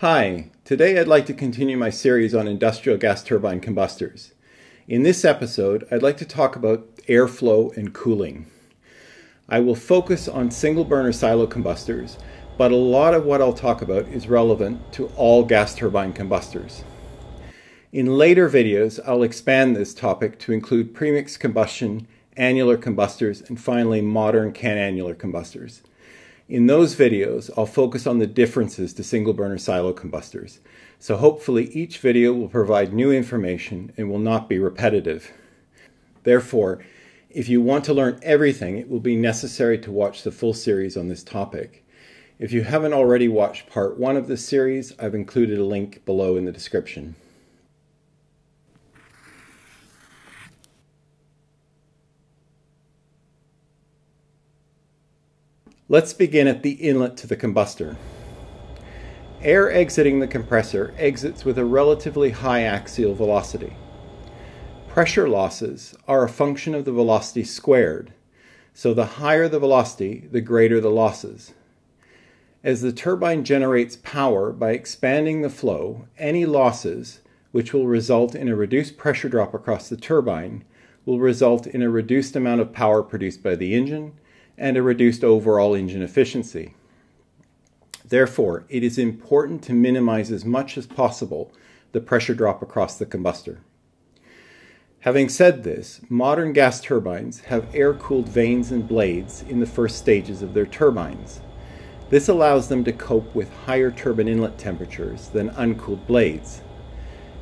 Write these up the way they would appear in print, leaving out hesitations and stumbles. Hi, today I'd like to continue my series on industrial gas turbine combustors. In this episode, I'd like to talk about airflow and cooling. I will focus on single burner silo combustors, but a lot of what I'll talk about is relevant to all gas turbine combustors. In later videos, I'll expand this topic to include premix combustion, annular combustors, and finally modern canannular combustors. In those videos, I'll focus on the differences to single burner silo combustors. So hopefully each video will provide new information and will not be repetitive. Therefore, if you want to learn everything, it will be necessary to watch the full series on this topic. If you haven't already watched part one of this series, I've included a link below in the description. Let's begin at the inlet to the combustor. Air exiting the compressor exits with a relatively high axial velocity. Pressure losses are a function of the velocity squared, so the higher the velocity, the greater the losses. As the turbine generates power by expanding the flow, any losses, which will result in a reduced pressure drop across the turbine, will result in a reduced amount of power produced by the engine, and a reduced overall engine efficiency. Therefore, it is important to minimize as much as possible the pressure drop across the combustor. Having said this, modern gas turbines have air-cooled vanes and blades in the first stages of their turbines. This allows them to cope with higher turbine inlet temperatures than uncooled blades.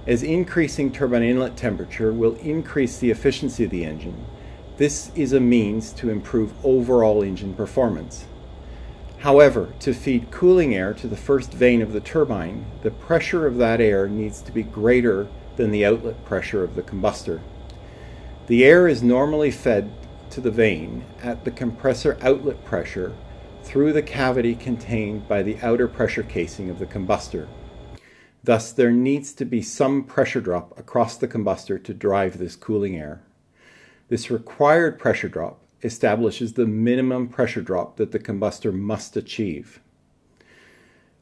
As increasing turbine inlet temperature will increase the efficiency of the engine, this is a means to improve overall engine performance. However, to feed cooling air to the first vane of the turbine, the pressure of that air needs to be greater than the outlet pressure of the combustor. The air is normally fed to the vane at the compressor outlet pressure through the cavity contained by the outer pressure casing of the combustor. Thus, there needs to be some pressure drop across the combustor to drive this cooling air. This required pressure drop establishes the minimum pressure drop that the combustor must achieve.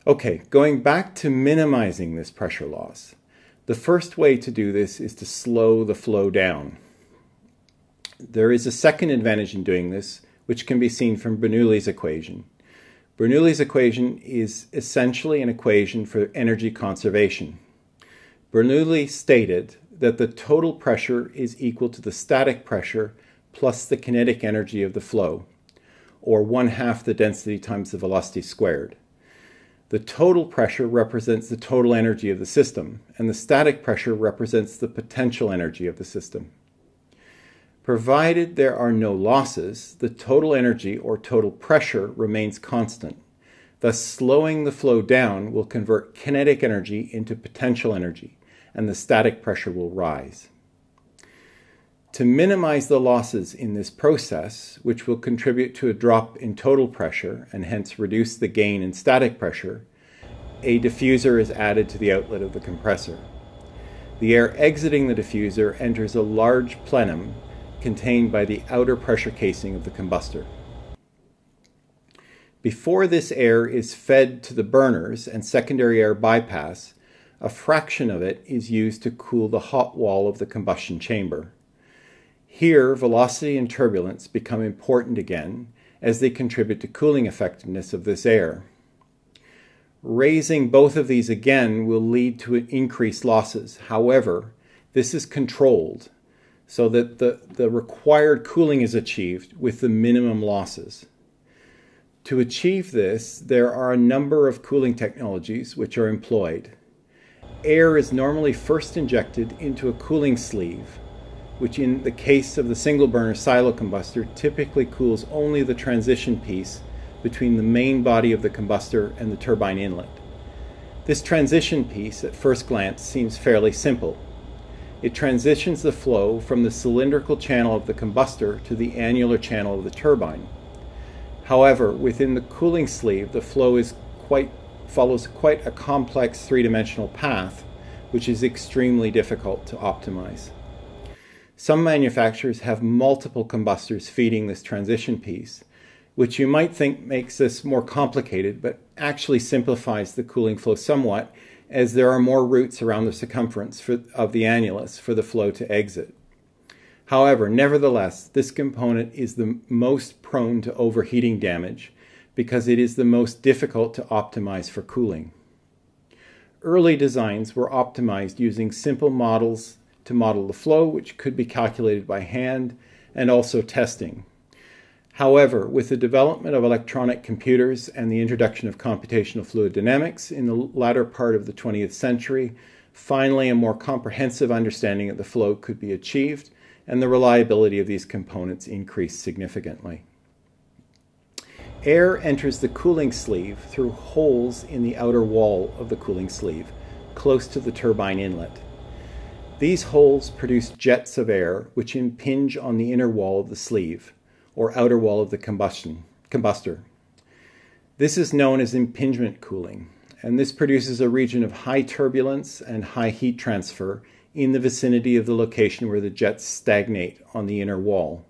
Okay, going back to minimizing this pressure loss, the first way to do this is to slow the flow down. There is a second advantage in doing this, which can be seen from Bernoulli's equation. Bernoulli's equation is essentially an equation for energy conservation. Bernoulli stated that the total pressure is equal to the static pressure plus the kinetic energy of the flow, or 1/2 the density times the velocity squared. The total pressure represents the total energy of the system, and the static pressure represents the potential energy of the system. Provided there are no losses, the total energy or total pressure remains constant. Thus, slowing the flow down will convert kinetic energy into potential energy, and the static pressure will rise. To minimize the losses in this process, which will contribute to a drop in total pressure and hence reduce the gain in static pressure, a diffuser is added to the outlet of the compressor. The air exiting the diffuser enters a large plenum contained by the outer pressure casing of the combustor. Before this air is fed to the burners and secondary air bypass, a fraction of it is used to cool the hot wall of the combustion chamber. Here, velocity and turbulence become important again as they contribute to cooling effectiveness of this air. Raising both of these again will lead to increased losses. However, this is controlled so that the required cooling is achieved with the minimum losses. To achieve this, there are a number of cooling technologies which are employed. Air is normally first injected into a cooling sleeve, which in the case of the single burner silo combustor typically cools only the transition piece between the main body of the combustor and the turbine inlet. This transition piece at first glance seems fairly simple. It transitions the flow from the cylindrical channel of the combustor to the annular channel of the turbine. However, within the cooling sleeve, the flow is follows quite a complex three-dimensional path, which is extremely difficult to optimize. Some manufacturers have multiple combustors feeding this transition piece, which you might think makes this more complicated, but actually simplifies the cooling flow somewhat, as there are more routes around the circumference of the annulus for the flow to exit. However, nevertheless, this component is the most prone to overheating damage because it is the most difficult to optimize for cooling. Early designs were optimized using simple models to model the flow, which could be calculated by hand, and also testing. However, with the development of electronic computers and the introduction of computational fluid dynamics in the latter part of the 20th century, finally a more comprehensive understanding of the flow could be achieved, and the reliability of these components increased significantly. Air enters the cooling sleeve through holes in the outer wall of the cooling sleeve, close to the turbine inlet. These holes produce jets of air which impinge on the inner wall of the sleeve, or outer wall of the combustor. This is known as impingement cooling, and this produces a region of high turbulence and high heat transfer in the vicinity of the location where the jets stagnate on the inner wall.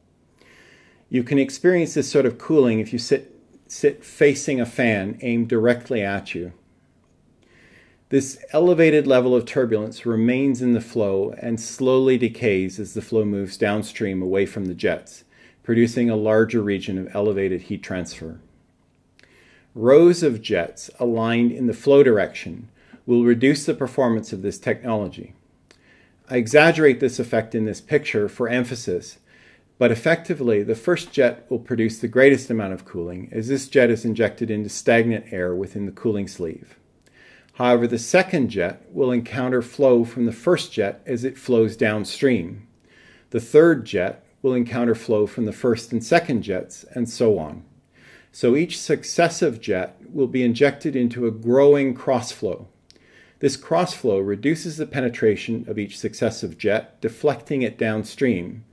You can experience this sort of cooling if you sit facing a fan aimed directly at you. This elevated level of turbulence remains in the flow and slowly decays as the flow moves downstream away from the jets, producing a larger region of elevated heat transfer. Rows of jets aligned in the flow direction will reduce the performance of this technology. I exaggerate this effect in this picture for emphasis, but effectively the first jet will produce the greatest amount of cooling, as this jet is injected into stagnant air within the cooling sleeve. However, the second jet will encounter flow from the first jet as it flows downstream. The third jet will encounter flow from the first and second jets, and so on. So each successive jet will be injected into a growing crossflow. This crossflow reduces the penetration of each successive jet, deflecting it downstream.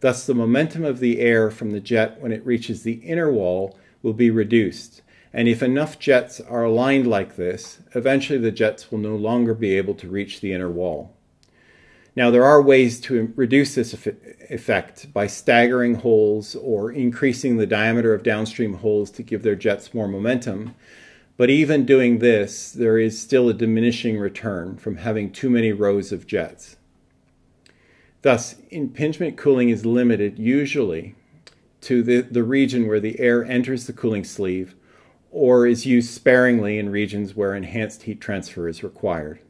Thus, the momentum of the air from the jet when it reaches the inner wall will be reduced, and if enough jets are aligned like this, eventually the jets will no longer be able to reach the inner wall. Now, there are ways to reduce this effect by staggering holes or increasing the diameter of downstream holes to give their jets more momentum. But even doing this, there is still a diminishing return from having too many rows of jets. Thus, impingement cooling is limited usually to the region where the air enters the cooling sleeve, or is used sparingly in regions where enhanced heat transfer is required.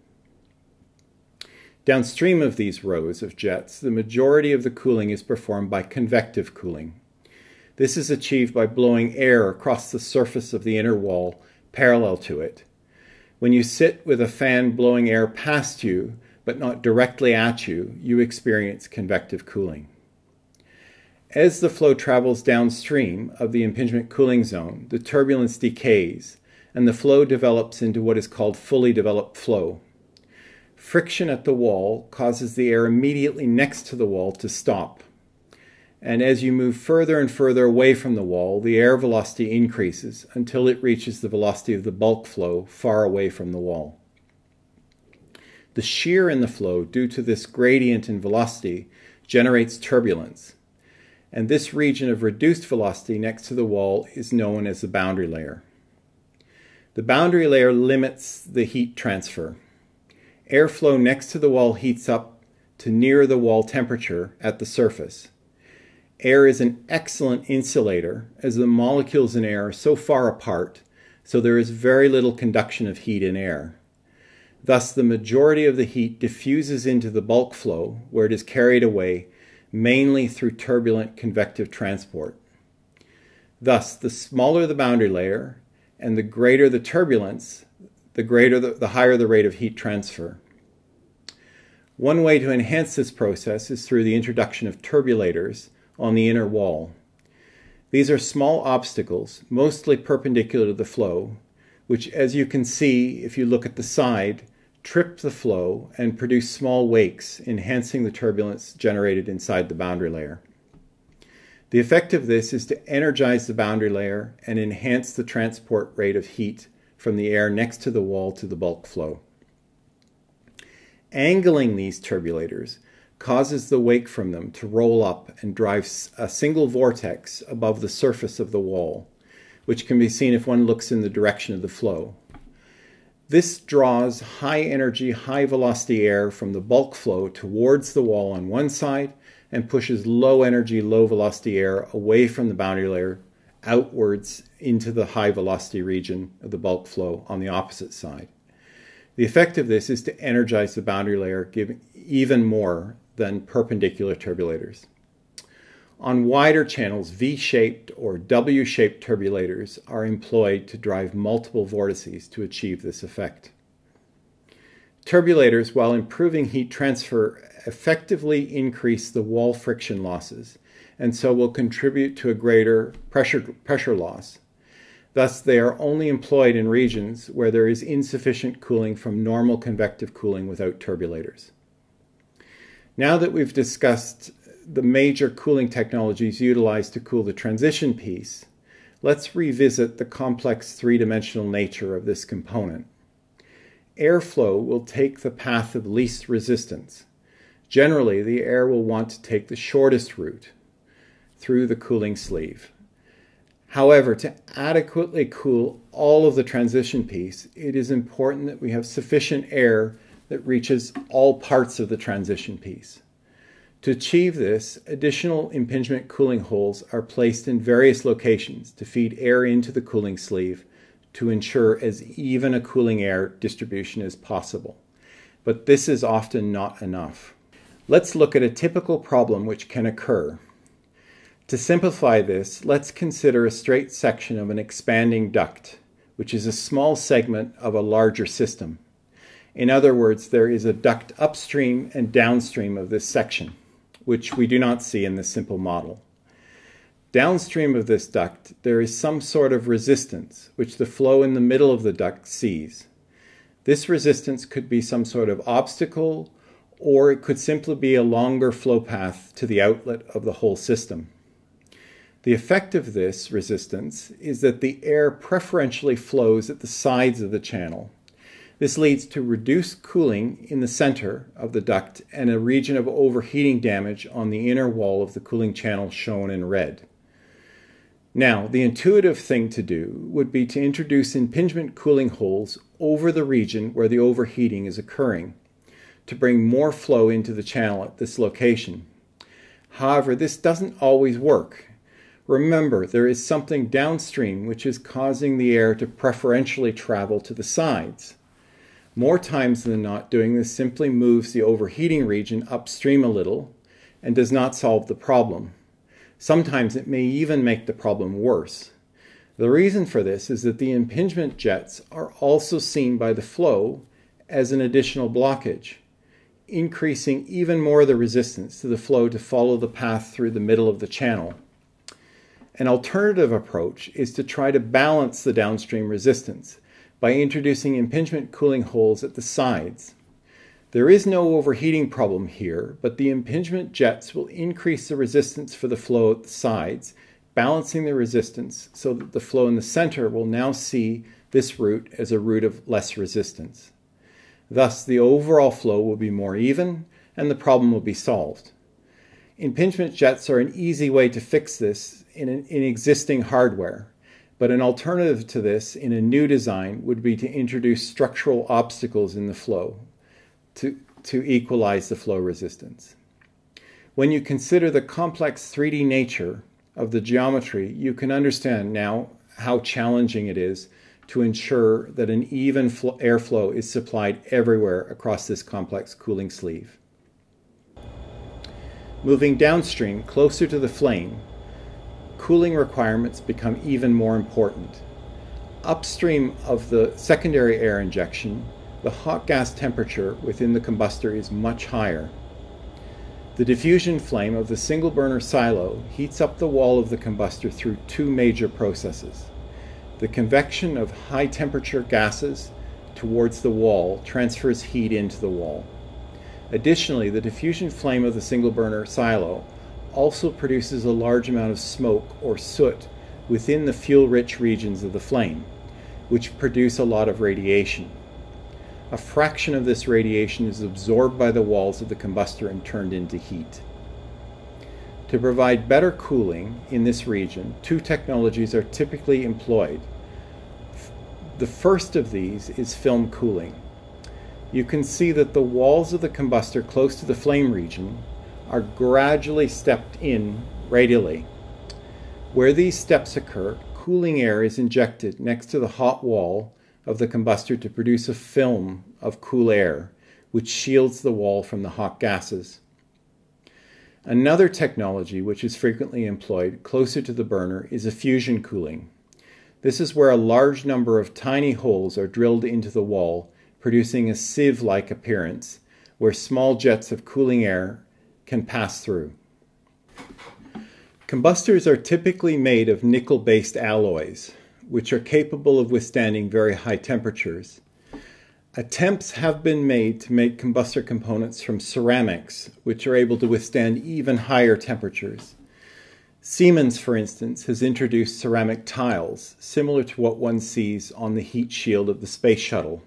Downstream of these rows of jets, the majority of the cooling is performed by convective cooling. This is achieved by blowing air across the surface of the inner wall parallel to it. When you sit with a fan blowing air past you, but not directly at you, you experience convective cooling. As the flow travels downstream of the impingement cooling zone, the turbulence decays, and the flow develops into what is called fully developed flow. Friction at the wall causes the air immediately next to the wall to stop. And as you move further and further away from the wall, the air velocity increases until it reaches the velocity of the bulk flow far away from the wall. The shear in the flow due to this gradient in velocity generates turbulence. And this region of reduced velocity next to the wall is known as the boundary layer. The boundary layer limits the heat transfer. Airflow next to the wall heats up to near the wall temperature at the surface. Air is an excellent insulator, as the molecules in air are so far apart, so there is very little conduction of heat in air. Thus, the majority of the heat diffuses into the bulk flow, where it is carried away mainly through turbulent convective transport. Thus, the smaller the boundary layer and the greater the turbulence, the higher the rate of heat transfer. One way to enhance this process is through the introduction of turbulators on the inner wall. These are small obstacles, mostly perpendicular to the flow, which, as you can see if you look at the side, trip the flow and produce small wakes, enhancing the turbulence generated inside the boundary layer. The effect of this is to energize the boundary layer and enhance the transport rate of heat from the air next to the wall to the bulk flow. Angling these turbulators causes the wake from them to roll up and drive a single vortex above the surface of the wall. which can be seen if one looks in the direction of the flow. This draws high-energy, high-velocity air from the bulk flow towards the wall on one side and pushes low-energy, low-velocity air away from the boundary layer outwards into the high-velocity region of the bulk flow on the opposite side. The effect of this is to energize the boundary layer, giving even more than perpendicular turbulators. On wider channels, V-shaped or W-shaped turbulators are employed to drive multiple vortices to achieve this effect. Turbulators, while improving heat transfer, effectively increase the wall friction losses and so will contribute to a greater pressure loss. Thus, they are only employed in regions where there is insufficient cooling from normal convective cooling without turbulators. Now that we've discussed the major cooling technologies utilized to cool the transition piece, let's revisit the complex three-dimensional nature of this component. Airflow will take the path of least resistance. Generally, the air will want to take the shortest route through the cooling sleeve. However, to adequately cool all of the transition piece, it is important that we have sufficient air that reaches all parts of the transition piece. To achieve this, additional impingement cooling holes are placed in various locations to feed air into the cooling sleeve to ensure as even a cooling air distribution as possible. But this is often not enough. Let's look at a typical problem which can occur. To simplify this, let's consider a straight section of an expanding duct, which is a small segment of a larger system. In other words, there is a duct upstream and downstream of this section, which we do not see in this simple model. Downstream of this duct, there is some sort of resistance, which the flow in the middle of the duct sees. This resistance could be some sort of obstacle, or it could simply be a longer flow path to the outlet of the whole system. The effect of this resistance is that the air preferentially flows at the sides of the channel. This leads to reduced cooling in the center of the duct and a region of overheating damage on the inner wall of the cooling channel shown in red. Now, the intuitive thing to do would be to introduce impingement cooling holes over the region where the overheating is occurring to bring more flow into the channel at this location. However, this doesn't always work. Remember, there is something downstream which is causing the air to preferentially travel to the sides. More times than not, doing this simply moves the overheating region upstream a little and does not solve the problem. Sometimes it may even make the problem worse. The reason for this is that the impingement jets are also seen by the flow as an additional blockage, increasing even more the resistance to the flow to follow the path through the middle of the channel. An alternative approach is to try to balance the downstream resistance by introducing impingement cooling holes at the sides. There is no overheating problem here, but the impingement jets will increase the resistance for the flow at the sides, balancing the resistance so that the flow in the center will now see this route as a route of less resistance. Thus, the overall flow will be more even and the problem will be solved. Impingement jets are an easy way to fix this in existing hardware. But an alternative to this in a new design would be to introduce structural obstacles in the flow to equalize the flow resistance. When you consider the complex 3D nature of the geometry, you can understand now how challenging it is to ensure that an even airflow is supplied everywhere across this complex cooling sleeve. Moving downstream, closer to the flame, cooling requirements become even more important. Upstream of the secondary air injection, the hot gas temperature within the combustor is much higher. The diffusion flame of the single burner silo heats up the wall of the combustor through two major processes. The convection of high temperature gases towards the wall transfers heat into the wall. Additionally, the diffusion flame of the single burner silo also produces a large amount of smoke or soot within the fuel-rich regions of the flame, which produce a lot of radiation. A fraction of this radiation is absorbed by the walls of the combustor and turned into heat. To provide better cooling in this region, two technologies are typically employed. The first of these is film cooling. You can see that the walls of the combustor close to the flame region are gradually stepped in radially. Where these steps occur, cooling air is injected next to the hot wall of the combustor to produce a film of cool air, which shields the wall from the hot gases. Another technology which is frequently employed closer to the burner is effusion cooling. This is where a large number of tiny holes are drilled into the wall, producing a sieve-like appearance where small jets of cooling air can pass through. Combustors are typically made of nickel-based alloys, which are capable of withstanding very high temperatures. Attempts have been made to make combustor components from ceramics, which are able to withstand even higher temperatures. Siemens, for instance, has introduced ceramic tiles, similar to what one sees on the heat shield of the space shuttle.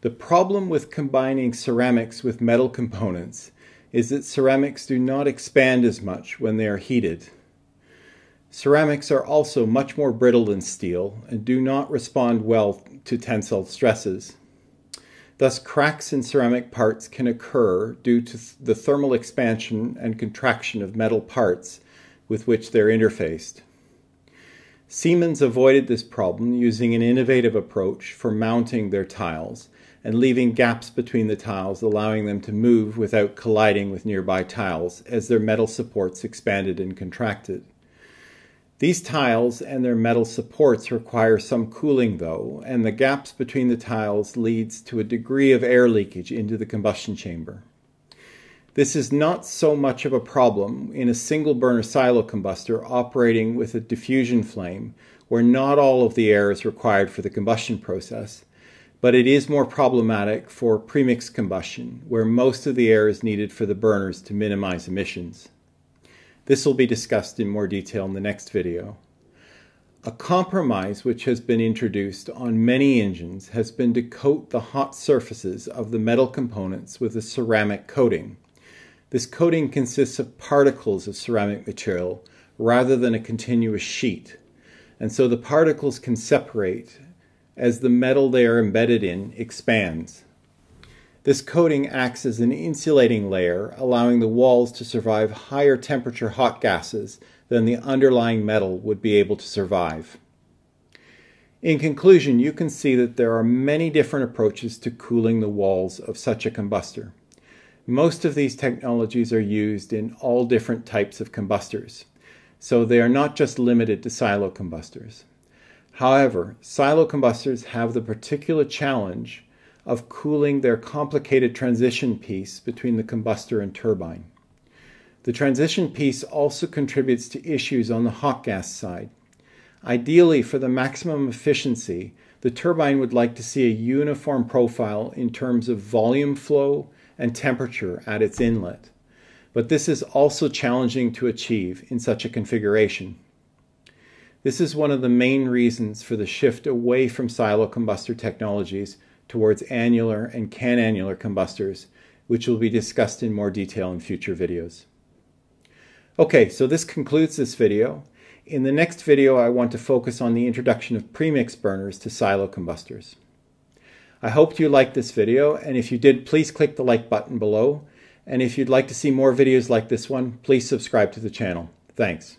The problem with combining ceramics with metal components is that ceramics do not expand as much when they are heated. Ceramics are also much more brittle than steel and do not respond well to tensile stresses. Thus, cracks in ceramic parts can occur due to the thermal expansion and contraction of metal parts with which they're interfaced. Siemens avoided this problem using an innovative approach for mounting their tiles and leaving gaps between the tiles, allowing them to move without colliding with nearby tiles as their metal supports expanded and contracted. These tiles and their metal supports require some cooling though, and the gaps between the tiles leads to a degree of air leakage into the combustion chamber. This is not so much of a problem in a single burner silo combustor operating with a diffusion flame where not all of the air is required for the combustion process, but it is more problematic for premix combustion where most of the air is needed for the burners to minimize emissions. This will be discussed in more detail in the next video. A compromise which has been introduced on many engines has been to coat the hot surfaces of the metal components with a ceramic coating. This coating consists of particles of ceramic material rather than a continuous sheet, and so the particles can separate as the metal they are embedded in expands. This coating acts as an insulating layer, allowing the walls to survive higher temperature hot gases than the underlying metal would be able to survive. In conclusion, you can see that there are many different approaches to cooling the walls of such a combustor. Most of these technologies are used in all different types of combustors, so they are not just limited to silo combustors. However, silo combustors have the particular challenge of cooling their complicated transition piece between the combustor and turbine. The transition piece also contributes to issues on the hot gas side. Ideally, for the maximum efficiency, the turbine would like to see a uniform profile in terms of volume flow and temperature at its inlet, but this is also challenging to achieve in such a configuration. This is one of the main reasons for the shift away from silo combustor technologies towards annular and canannular combustors, which will be discussed in more detail in future videos. Okay, so this concludes this video. In the next video, I want to focus on the introduction of premix burners to silo combustors. I hope you liked this video, and if you did, please click the like button below. And if you'd like to see more videos like this one, please subscribe to the channel. Thanks.